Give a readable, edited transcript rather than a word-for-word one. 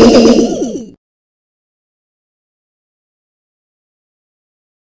D